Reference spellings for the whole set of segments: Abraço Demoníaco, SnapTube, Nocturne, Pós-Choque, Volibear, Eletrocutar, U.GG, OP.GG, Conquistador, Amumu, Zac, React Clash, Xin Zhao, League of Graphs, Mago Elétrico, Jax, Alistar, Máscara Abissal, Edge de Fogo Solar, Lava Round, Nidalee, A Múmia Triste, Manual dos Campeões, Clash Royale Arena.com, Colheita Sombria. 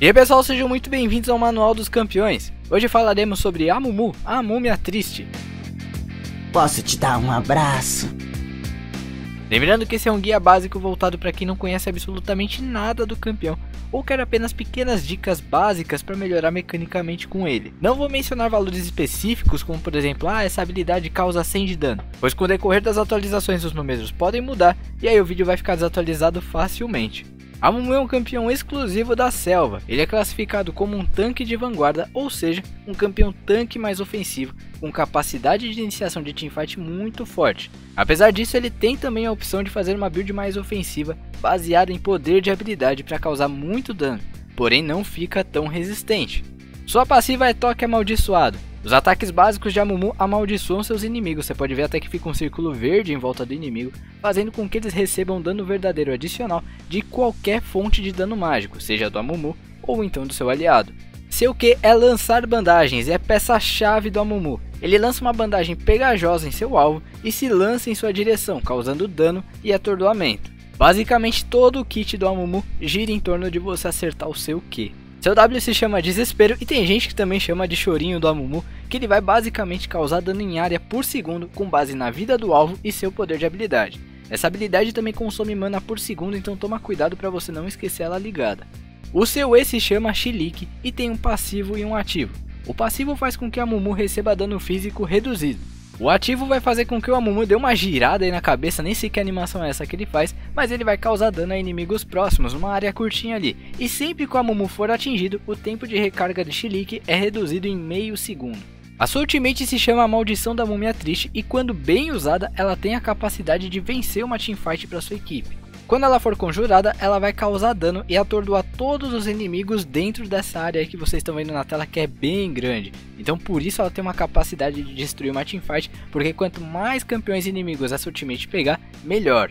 E aí pessoal, sejam muito bem-vindos ao Manual dos Campeões. Hoje falaremos sobre Amumu, a múmia triste. Posso te dar um abraço? Lembrando que esse é um guia básico voltado para quem não conhece absolutamente nada do campeão, ou quer apenas pequenas dicas básicas para melhorar mecanicamente com ele. Não vou mencionar valores específicos, como por exemplo, essa habilidade causa 100 de dano, pois com o decorrer das atualizações os números podem mudar, e aí o vídeo vai ficar desatualizado facilmente. Amumu é um campeão exclusivo da selva. Ele é classificado como um tanque de vanguarda, ou seja, um campeão tanque mais ofensivo, com capacidade de iniciação de teamfight muito forte. Apesar disso, ele tem também a opção de fazer uma build mais ofensiva, baseada em poder de habilidade para causar muito dano, porém não fica tão resistente. Sua passiva é toque amaldiçoado. Os ataques básicos de Amumu amaldiçoam seus inimigos, você pode ver até que fica um círculo verde em volta do inimigo, fazendo com que eles recebam dano verdadeiro adicional de qualquer fonte de dano mágico, seja do Amumu ou então do seu aliado. Seu Q é lançar bandagens e é peça-chave do Amumu. Ele lança uma bandagem pegajosa em seu alvo e se lança em sua direção, causando dano e atordoamento. Basicamente todo o kit do Amumu gira em torno de você acertar o seu Q. Seu W se chama Desespero e tem gente que também chama de Chorinho do Amumu, que ele vai basicamente causar dano em área por segundo com base na vida do alvo e seu poder de habilidade. Essa habilidade também consome mana por segundo, então toma cuidado para você não esquecer ela ligada. O seu E se chama Chilique e tem um passivo e um ativo. O passivo faz com que Amumu receba dano físico reduzido. O ativo vai fazer com que o Amumu dê uma girada aí na cabeça, nem sei que animação é essa que ele faz, mas ele vai causar dano a inimigos próximos, uma área curtinha ali. E sempre que o Amumu for atingido, o tempo de recarga de Chilique é reduzido em meio segundo. A sua ultimate se chama a Maldição da Múmia Triste e quando bem usada, ela tem a capacidade de vencer uma teamfight para sua equipe. Quando ela for conjurada, ela vai causar dano e atordoar todos os inimigos dentro dessa área aí que vocês estão vendo na tela, que é bem grande. Então por isso ela tem uma capacidade de destruir uma teamfight, porque quanto mais campeões inimigos essa ultimate pegar, melhor.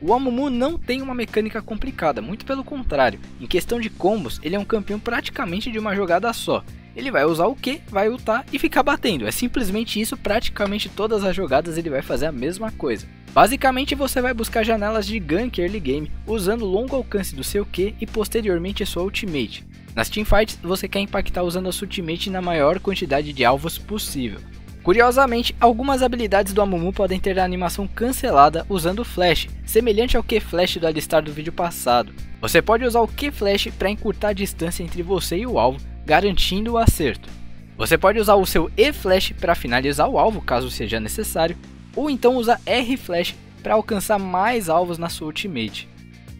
O Amumu não tem uma mecânica complicada, muito pelo contrário. Em questão de combos, ele é um campeão praticamente de uma jogada só. Ele vai usar o Q, vai ultar e ficar batendo, é simplesmente isso, praticamente todas as jogadas ele vai fazer a mesma coisa. Basicamente você vai buscar janelas de gank early game, usando o longo alcance do seu Q e posteriormente sua ultimate. Nas teamfights você quer impactar usando a sua ultimate na maior quantidade de alvos possível. Curiosamente, algumas habilidades do Amumu podem ter a animação cancelada usando flash, semelhante ao Q-Flash do Alistar do vídeo passado. Você pode usar o Q-Flash para encurtar a distância entre você e o alvo, garantindo o acerto. Você pode usar o seu E-Flash para finalizar o alvo, caso seja necessário, ou então usar R-Flash para alcançar mais alvos na sua ultimate.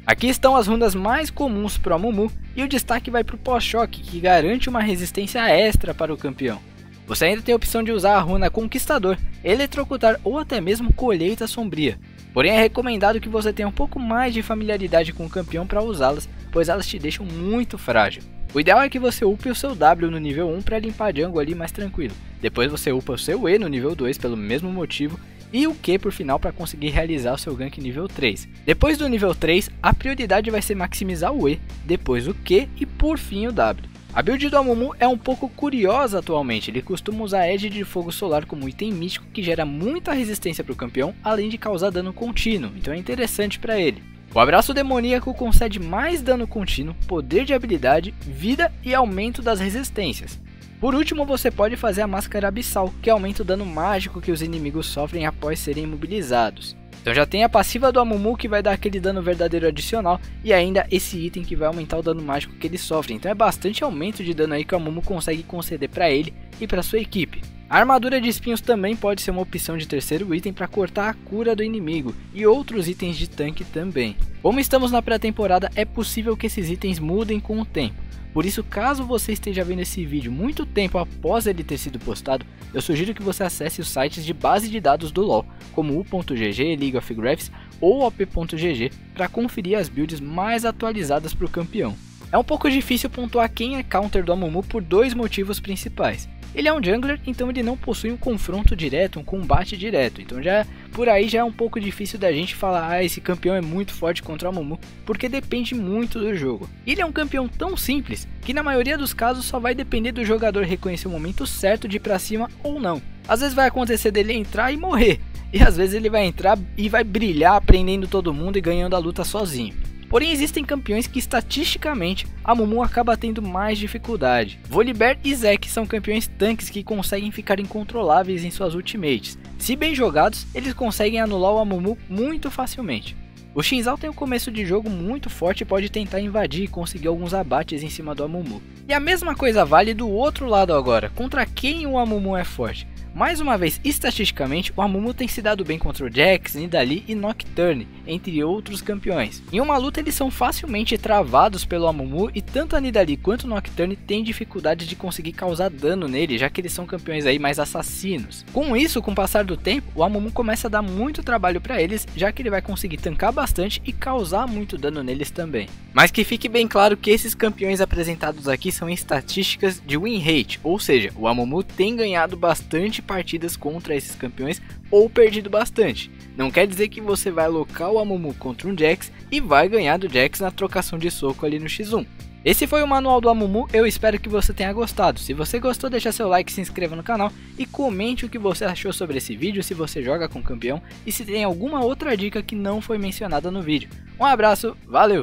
Aqui estão as runas mais comuns para o Amumu e o destaque vai para o Pós-Choque, que garante uma resistência extra para o campeão. Você ainda tem a opção de usar a runa Conquistador, Eletrocutar ou até mesmo Colheita Sombria. Porém é recomendado que você tenha um pouco mais de familiaridade com o campeão para usá-las, pois elas te deixam muito frágil. O ideal é que você upe o seu W no nível 1 para limpar a jungle ali mais tranquilo. Depois você upa o seu E no nível 2 pelo mesmo motivo e o Q por final para conseguir realizar o seu gank nível 3. Depois do nível 3, a prioridade vai ser maximizar o E, depois o Q e por fim o W. A build do Amumu é um pouco curiosa atualmente, ele costuma usar Edge de Fogo Solar como item mítico que gera muita resistência para o campeão, além de causar dano contínuo, então é interessante para ele. O Abraço Demoníaco concede mais dano contínuo, poder de habilidade, vida e aumento das resistências. Por último, você pode fazer a Máscara Abissal, que aumenta o dano mágico que os inimigos sofrem após serem imobilizados. Então já tem a passiva do Amumu que vai dar aquele dano verdadeiro adicional e ainda esse item que vai aumentar o dano mágico que ele sofre. Então é bastante aumento de dano aí que o Amumu consegue conceder para ele e para sua equipe. A armadura de espinhos também pode ser uma opção de terceiro item para cortar a cura do inimigo e outros itens de tanque também. Como estamos na pré-temporada, é possível que esses itens mudem com o tempo. Por isso, caso você esteja vendo esse vídeo muito tempo após ele ter sido postado, eu sugiro que você acesse os sites de base de dados do LoL, como U.GG, League of Graphs ou OP.GG, para conferir as builds mais atualizadas para o campeão. É um pouco difícil pontuar quem é counter do Amumu por dois motivos principais. Ele é um jungler, então ele não possui um confronto direto, um combate direto, então já por aí já é um pouco difícil da gente falar esse campeão é muito forte contra o Amumu, porque depende muito do jogo. Ele é um campeão tão simples, que na maioria dos casos só vai depender do jogador reconhecer o momento certo de ir pra cima ou não. Às vezes vai acontecer dele entrar e morrer, e às vezes ele vai entrar e vai brilhar, prendendo todo mundo e ganhando a luta sozinho. Porém, existem campeões que estatisticamente a Amumu acaba tendo mais dificuldade. Volibear e Zac são campeões tanques que conseguem ficar incontroláveis em suas ultimates. Se bem jogados, eles conseguem anular o Amumu muito facilmente. O Xin Zhao tem um começo de jogo muito forte e pode tentar invadir e conseguir alguns abates em cima do Amumu. E a mesma coisa vale do outro lado agora, contra quem o Amumu é forte. Mais uma vez, estatisticamente, o Amumu tem se dado bem contra o Jax, Nidalee e Nocturne, entre outros campeões. Em uma luta eles são facilmente travados pelo Amumu e tanto a Nidalee quanto o Nocturne têm dificuldade de conseguir causar dano nele, já que eles são campeões aí mais assassinos. Com isso, com o passar do tempo, o Amumu começa a dar muito trabalho para eles, já que ele vai conseguir tancar bastante e causar muito dano neles também. Mas que fique bem claro que esses campeões apresentados aqui são estatísticas de win rate, ou seja, o Amumu tem ganhado bastante partidas contra esses campeões ou perdido bastante. Não quer dizer que você vai alocar o Amumu contra um Jax e vai ganhar do Jax na trocação de soco ali no X1. Esse foi o Manual do Amumu, eu espero que você tenha gostado. Se você gostou, deixa seu like, se inscreva no canal e comente o que você achou sobre esse vídeo, se você joga com campeão e se tem alguma outra dica que não foi mencionada no vídeo. Um abraço, valeu!